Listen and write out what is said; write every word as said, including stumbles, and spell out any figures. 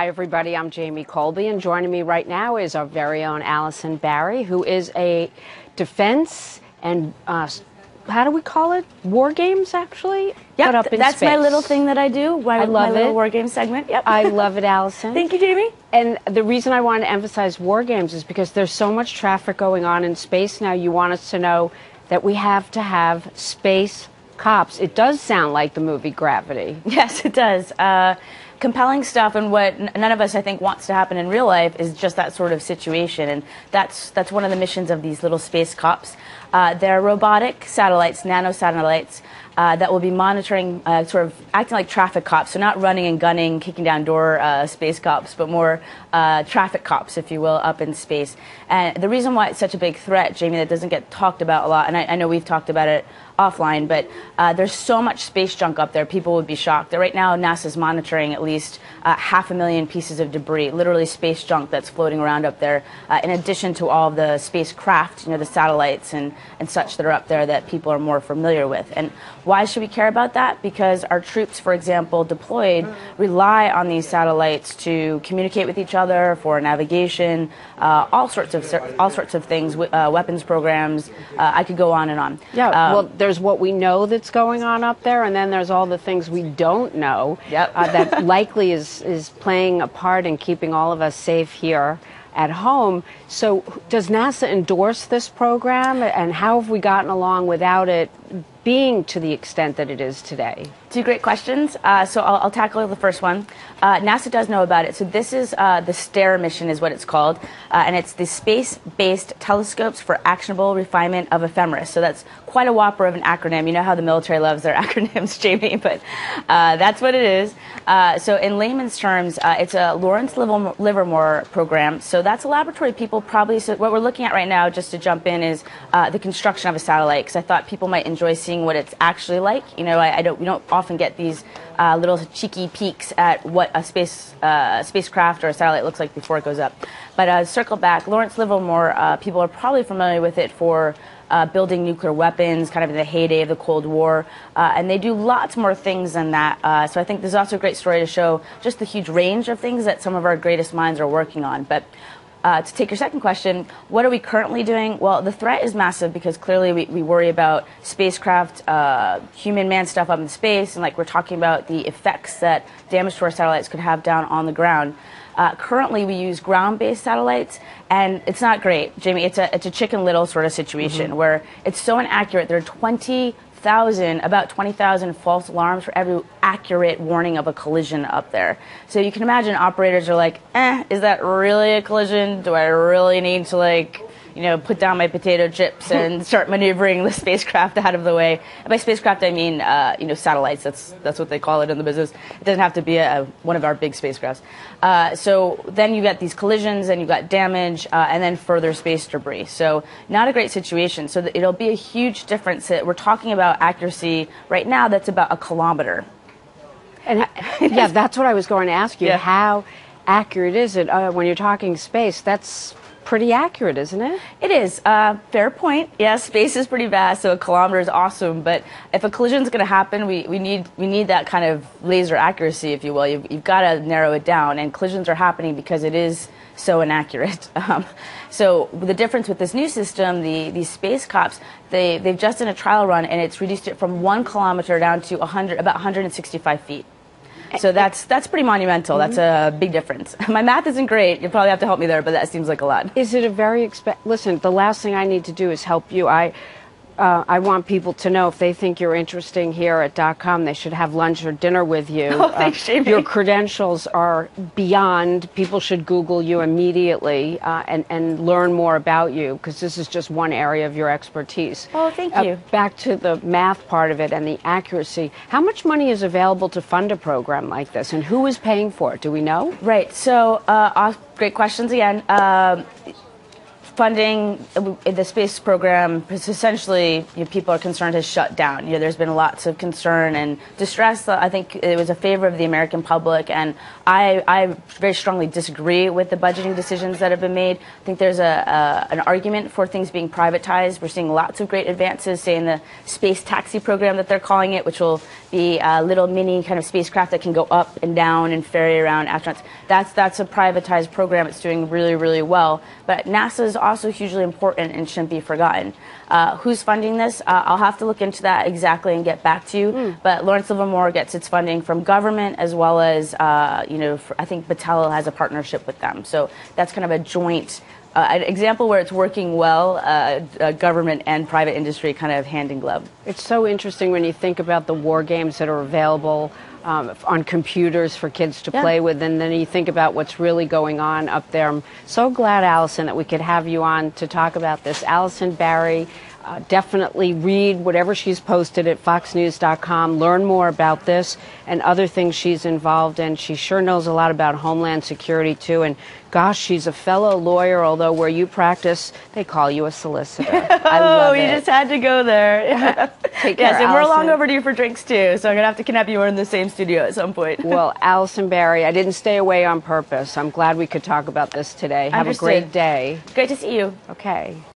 Hi, everybody. I'm Jamie Colby, and joining me right now is our very own Allison Barrie, who is a defense and uh, how do we call it? War games, actually. Yep, up in that's space. My little thing that I do. My, I love my little it. War game segment. Yep. I love it, Allison. Thank you, Jamie. And the reason I want to emphasize war games is because there's so much traffic going on in space now. You want us to know that we have to have space cops. It does sound like the movie Gravity. Yes, it does. Uh, compelling stuff, and what none of us, I think, wants to happen in real life is just that sort of situation, and that's that's one of the missions of these little space cops. Uh, they're robotic satellites, nano-satellites, uh, that will be monitoring, uh, sort of acting like traffic cops, so not running and gunning, kicking down door uh, space cops, but more uh, traffic cops, if you will, up in space. And the reason why it's such a big threat, Jamie, that doesn't get talked about a lot, and I, I know we've talked about it offline, but uh, there's so much space junk up there, people would be shocked. That right now, NASA's monitoring at least uh, half a million pieces of debris, literally space junk that's floating around up there, uh, in addition to all the spacecraft, you know, the satellites and and such that are up there that people are more familiar with. And why should we care about that? Because our troops, for example, deployed, rely on these satellites to communicate with each other, for navigation, uh, all sorts of all sorts of things, uh, weapons programs. Uh, I could go on and on. Yeah. Um, well, there's what we know that's going on up there, and then there's all the things we don't know. Yep. uh, that likely is is playing a part in keeping all of us safe here at home. So does NASA endorse this program, and how have we gotten along without it being to the extent that it is today? Two great questions. Uh, so I'll, I'll tackle the first one. Uh, NASA does know about it. So this is uh, the STAIR mission is what it's called, uh, and it's the Space-Based Telescopes for Actionable Refinement of Ephemeris. So that's quite a whopper of an acronym. You know how the military loves their acronyms, Jamie, but uh, that's what it is. Uh, so in layman's terms, uh, it's a Lawrence Livermore program. So that's a laboratory people probably, so what we're looking at right now, just to jump in, is uh, the construction of a satellite, because I thought people might enjoy seeing what it's actually like. You know, I, I don't. We don't often get these uh, little cheeky peeks at what a space uh, spacecraft or a satellite looks like before it goes up. But uh, circle back, Lawrence Livermore. Uh, people are probably familiar with it for uh, building nuclear weapons, kind of in the heyday of the Cold War. Uh, and they do lots more things than that. Uh, so I think there's also a great story to show just the huge range of things that some of our greatest minds are working on. But Uh, to take your second question, what are we currently doing? Well, the threat is massive because clearly we, we worry about spacecraft, uh, human-manned stuff up in space, and like we're talking about the effects that damage to our satellites could have down on the ground. Uh, currently, we use ground-based satellites, and it's not great, Jamie. It's a, it's a Chicken Little sort of situation. Mm-hmm. Where it's so inaccurate. There are twenty thousand, about twenty thousand false alarms for every accurate warning of a collision up there. So you can imagine operators are like, eh, is that really a collision? Do I really need to, like, you know, put down my potato chips and start maneuvering the spacecraft out of the way? And by spacecraft, I mean, uh, you know, satellites. That's that's what they call it in the business. It doesn't have to be a, one of our big spacecrafts. Uh, so then you got these collisions, and you got damage, uh, and then further space debris. So not a great situation. So th it'll be a huge difference. That we're talking about accuracy right now. That's about a kilometer. And yeah, that's what I was going to ask you. Yeah. How accurate is it uh, when you're talking space? That's pretty accurate, isn't it? It is. Uh, fair point. Yeah, space is pretty vast, so a kilometer is awesome. But if a collision is going to happen, we, we need we need that kind of laser accuracy, if you will. You've, you've got to narrow it down, and collisions are happening because it is so inaccurate. Um, so the difference with this new system, the these space cops, they they've just done a trial run, and it's reduced it from one kilometer down to a hundred about one hundred sixty-five feet. So that's that's pretty monumental. Mm-hmm. That's a big difference. My math isn't great. You'll probably have to help me there, but that seems like a lot. Is it a very exp- Listen, the last thing I need to do is help you. I uh, I want people to know if they think you're interesting here at dot com, they should have lunch or dinner with you. Oh, thanks, Jamie. Uh, your credentials are beyond. People should Google you immediately uh, and and learn more about you, because this is just one area of your expertise. Oh, thank you. Uh, back to the math part of it and the accuracy. How much money is available to fund a program like this, and who is paying for it? Do we know? Right. So, uh, great questions again. Um, Funding the space program is essentially, you know, people are concerned has shut down. You know, there's been lots of concern and distress. I think it was a favor of the American public, and I, I very strongly disagree with the budgeting decisions that have been made. I think there's a, a an argument for things being privatized. We're seeing lots of great advances, say in the space taxi program that they're calling it, which will the uh, little mini kind of spacecraft that can go up and down and ferry around astronauts. That's, that's a privatized program. It's doing really, really well. But NASA is also hugely important and shouldn't be forgotten. Uh, who's funding this? Uh, I'll have to look into that exactly and get back to you. Mm. But Lawrence Livermore gets its funding from government as well as, uh, you know, for, I think Battelle has a partnership with them. So that's kind of a joint Uh, an example where it's working well, uh, uh, government and private industry kind of hand in glove. It's so interesting when you think about the war games that are available um, on computers for kids to yeah. play with, and then you think about what's really going on up there. I'm so glad, Allison, that we could have you on to talk about this. Allison Barrie, uh, definitely read whatever she's posted at fox news dot com, learn more about this and other things she's involved in. She sure knows a lot about homeland security, too, and gosh, she's a fellow lawyer, although where you practice, they call you a solicitor. I love oh, you it. Just had to go there. Yeah. Take care, yes, and Allison. We're long overdue for drinks, too, so I'm going to have to kidnap you. We're in the same studio at some point. Well, Allison Barrie, I didn't stay away on purpose. I'm glad we could talk about this today. Have Understood. A great day. Great to see you. Okay.